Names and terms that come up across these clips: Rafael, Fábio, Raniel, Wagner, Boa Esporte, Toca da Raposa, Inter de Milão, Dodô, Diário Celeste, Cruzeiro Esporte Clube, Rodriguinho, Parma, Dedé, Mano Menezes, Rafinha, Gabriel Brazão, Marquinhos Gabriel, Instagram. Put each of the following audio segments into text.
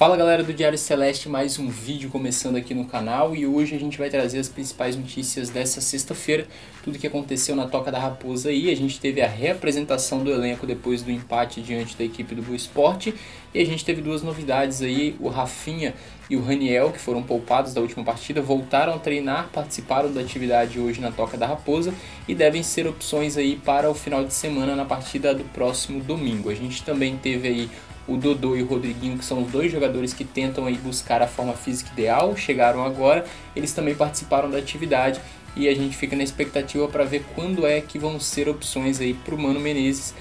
Fala galera do Diário Celeste, mais um vídeo começando aqui no canal e hoje a gente vai trazer as principais notícias dessa sexta-feira, tudo que aconteceu na Toca da Raposa aí. A gente teve a reapresentação do elenco depois do empate diante da equipe do Boa Esporte e a gente teve duas novidades aí, o Rafinha e o Raniel, que foram poupados da última partida, voltaram a treinar, participaram da atividade hoje na Toca da Raposa e devem ser opções aí para o final de semana na partida do próximo domingo. A gente também teve aí o Dodô e o Rodriguinho, que são os dois jogadores que tentam aí buscar a forma física ideal, chegaram agora, eles também participaram da atividade e a gente fica na expectativa para ver quando é que vão ser opções aí para o Mano Menezes.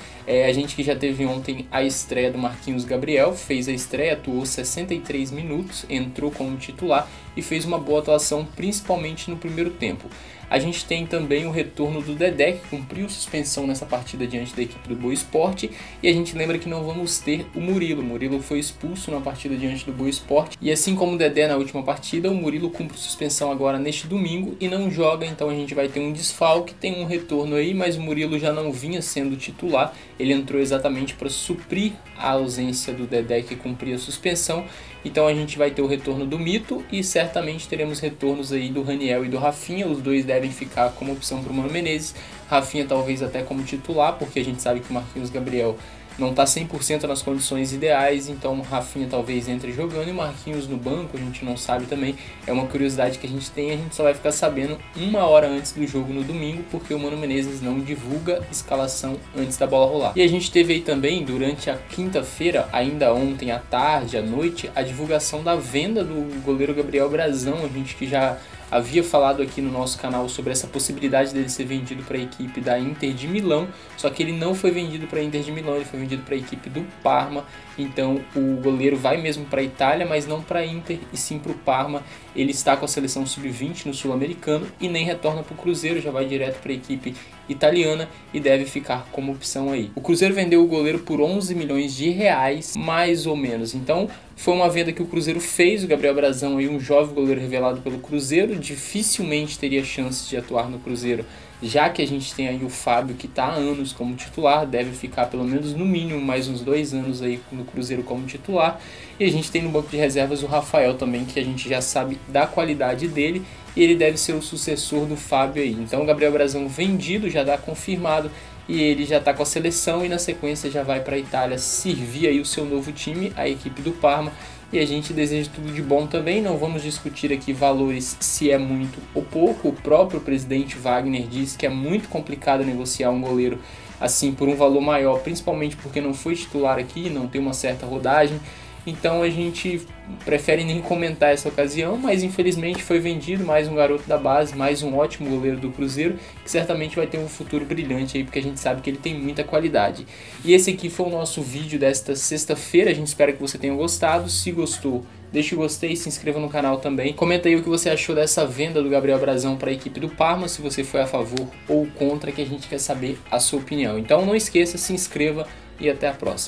A gente que já teve ontem a estreia do Marquinhos Gabriel, fez a estreia, atuou 63 minutos, entrou como titular e fez uma boa atuação principalmente no primeiro tempo. A gente tem também o retorno do Dedé, que cumpriu suspensão nessa partida diante da equipe do Boa Esporte, e a gente lembra que não vamos ter o Murilo. O Murilo foi expulso na partida diante do Boa Esporte e assim como o Dedé na última partida, o Murilo cumpre suspensão agora neste domingo e não joga, então a gente vai ter um desfalque, tem um retorno aí, mas o Murilo já não vinha sendo titular, ele entrou exatamente para suprir a ausência do Dedé que cumpria a suspensão, então a gente vai ter o retorno do Mito e certamente teremos retornos aí do Raniel e do Rafinha, os dois devem ficar como opção para o Mano Menezes, Rafinha talvez até como titular, porque a gente sabe que o Marquinhos Gabriel não está 100% nas condições ideais, então Rafinha talvez entre jogando e Marquinhos no banco, a gente não sabe também, é uma curiosidade que a gente tem, a gente só vai ficar sabendo uma hora antes do jogo no domingo, porque o Mano Menezes não divulga escalação antes da bola rolar. E a gente teve aí também, durante a quinta-feira, ainda ontem à tarde, à noite, a divulgação da venda do goleiro Gabriel Brazão, a gente que já havia falado aqui no nosso canal sobre essa possibilidade dele ser vendido para a equipe da Inter de Milão, só que ele não foi vendido para a Inter de Milão, ele foi vendido para a equipe do Parma, então o goleiro vai mesmo para a Itália, mas não para a Inter e sim para o Parma, ele está com a seleção sub-20 no Sul-Americano e nem retorna para o Cruzeiro, já vai direto para a equipe italiana e deve ficar como opção aí. O Cruzeiro vendeu o goleiro por 11 milhões de reais, mais ou menos, então foi uma venda que o Cruzeiro fez, o Gabriel Brazão aí, um jovem goleiro revelado pelo Cruzeiro, dificilmente teria chance de atuar no Cruzeiro, já que a gente tem aí o Fábio que está há anos como titular, deve ficar pelo menos no mínimo mais uns 2 anos aí no Cruzeiro como titular, e a gente tem no banco de reservas o Rafael também, que a gente já sabe da qualidade dele, e ele deve ser o sucessor do Fábio aí, então o Gabriel Brazão vendido, já dá confirmado, e ele já está com a seleção e na sequência já vai para a Itália servir aí o seu novo time, a equipe do Parma, e a gente deseja tudo de bom também, não vamos discutir aqui valores se é muito ou pouco, o próprio presidente Wagner diz que é muito complicado negociar um goleiro assim por um valor maior, principalmente porque não foi titular aqui, não tem uma certa rodagem, então a gente prefere nem comentar essa ocasião, mas infelizmente foi vendido mais um garoto da base, mais um ótimo goleiro do Cruzeiro, que certamente vai ter um futuro brilhante aí, porque a gente sabe que ele tem muita qualidade. E esse aqui foi o nosso vídeo desta sexta-feira, a gente espera que você tenha gostado, se gostou, deixa o gostei, se inscreva no canal também, comenta aí o que você achou dessa venda do Gabriel Brazão para a equipe do Parma, se você foi a favor ou contra, que a gente quer saber a sua opinião. Então não esqueça, se inscreva e até a próxima.